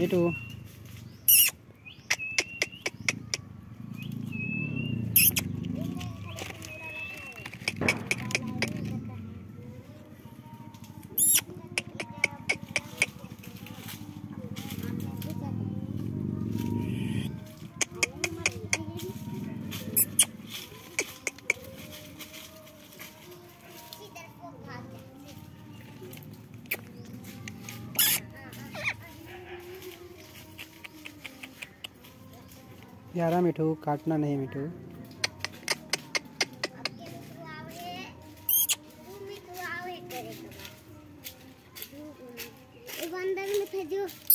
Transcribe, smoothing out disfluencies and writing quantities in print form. ให้ดูयारा मिठू काटना नहीं मिठू बंदर में